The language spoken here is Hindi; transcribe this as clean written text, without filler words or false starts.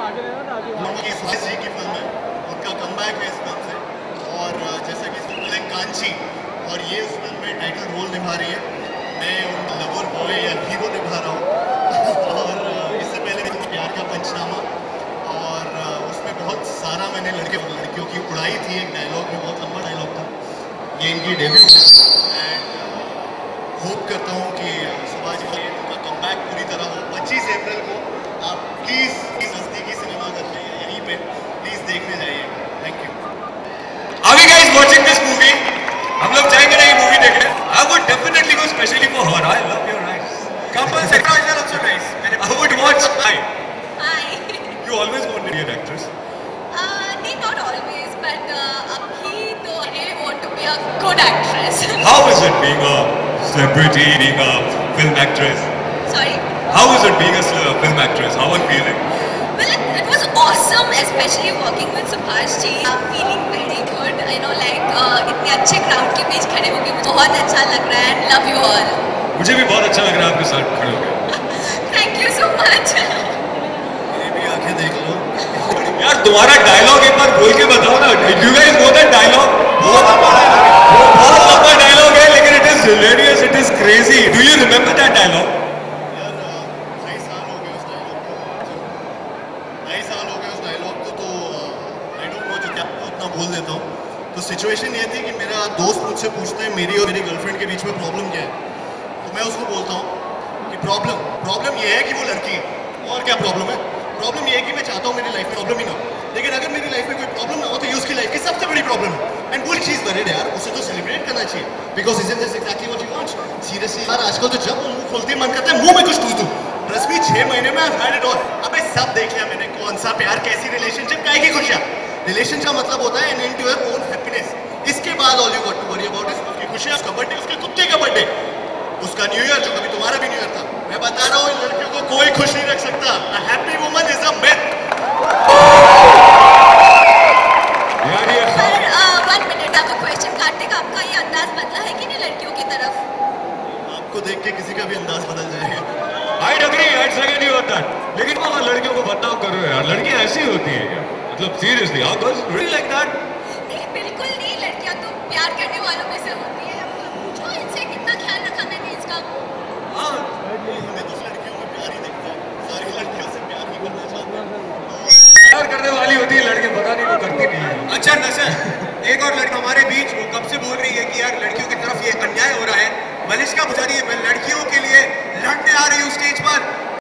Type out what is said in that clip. साबज जी की फिल्म है, उनका कमबैक है इस फिल्म से। और जैसा कि सुलेखा कांची और ये उस फिल्म में टाइटल रोल निभा रही है, मैं उनका लवर बॉय या हीरो निभा रहा हूँ। और इससे पहले प्यार का पंचनामा, और उसमें बहुत सारा मैंने लड़के और लड़कियों की उड़ाई थी एक डायलॉग में, बहुत लंबा डायलॉग था। ये इनकी डेब्यू है एंड होप करता हूँ कि सभाज जी उनका कमबैक पूरी तरह हो। 25 अप्रैल को आप प्लीज़ इस हस्ती की सिनेमा कर रहे हैं, यहीं पे प्लीज़ देखने जाइए। Thank you. अभी गाइस वाचिंग दिस मूवी, हम लोग जाएंगे ना ये मूवी देखने। I would definitely go specially for her. I love your eyes. Couples actors are also nice. I would watch. Hi. You always wanted to be an actress. No, not always, but abhi to I want to be a good actress. How is it being a celebrity, being a film actress? Sorry. How is it being a film actress? How are you feeling? Well, it was awesome, especially working with Sabhaj ji. I'm feeling very good. I know, like, इतने अच्छे crowd के बीच खड़े होके मुझे बहुत अच्छा लग रहा है. And love you all. मुझे भी बहुत अच्छा लग रहा है आपके साथ खड़े होके. Thank you so much. मेरी भी आंखें देख लो. यार तुम्हारा dialogue एक बार बोल के बताओ ना. Did you guys know that dialogue? बहुत लंबा dialogue है, लेकिन it is hilarious, it is crazy. Do you remember that dialogue? तो सिचुएशन ये थी कि मेरा दोस्त मुझसे पूछता है मेरी और मेरी गर्लफ्रेंड के बीच में प्रॉब्लम क्या है, तो मैं उसको बोलता हूँ कि प्रॉब्लम ये है कि वो लड़की है, और क्या प्रॉब्लम है? प्रॉब्लम ये है कि मैं चाहता हूँ मेरी लाइफ में प्रॉब्लम ही ना हो, लेकिन अगर मेरी लाइफ में कोई प्रॉब्लम ना हो तो ये उसकी लाइफ की सबसे बड़ी प्रॉब्लम है। एंड वो चीज़ बने यार, उसे तो सेलिब्रेट करना चाहिए, because is is actually what you want. Seriously यार, आजकल तो जब मुँह खोलती मन करता है मुँह में कुछ टूट दूँ। रश्मि 6 महीने में आई डॉल, अब सब देख लिया मैंने, कौन सा प्यार, कैसी रिलेशनशिप, काय की खुशियाँ। रिलेशन का मतलब होता है an end your own happiness. इसके बाद all you got to worry about is उसकी खुशियाँ, उसका बर्थडे, उसके कुत्ते का बर्थडे, उसका न्यू ईयर, जो कभी तुम्हारा भी न्यू ईयर था। मैं बता रहा हूँ, इन लड़कियों को कोई खुश नहीं रख सकता। A happy woman is a myth. आपका ये अंदाज बदला है कि नहीं लड़कियों की तरफ? आपको देख के किसी का भी अंदाज बदल जाएगा। I'd agree, I'd second you on that. लेकिन वहाँ लड़कियों को बदनाम कर रहे हो यार, लड़कियाँ ऐसी होती है यार। Look, seriously, how girls really like that? नहीं, बिल्कुल नहीं, लड़कियाँ तो प्यार करने वालों में से होती है। जो इनसे कितना ख्याल रखा मैंने इसका। हाँ, मैं तो लड़कियों में प्यार ही देखता हूँ, सारी लड़कियों से प्यार ही करना चाहता हूँ। प्यार करने वाली होती है लड़के, पता नहीं वो करती नहीं है। अच्छा नशर, एक और लड़का हमारे बीच, वो कब से बोल रही है कि यार लड़कियों की तरफ ये अन्याय हो रहा है। मलिश का बुझा रही है, मैं लड़कियों के लिए लड़ने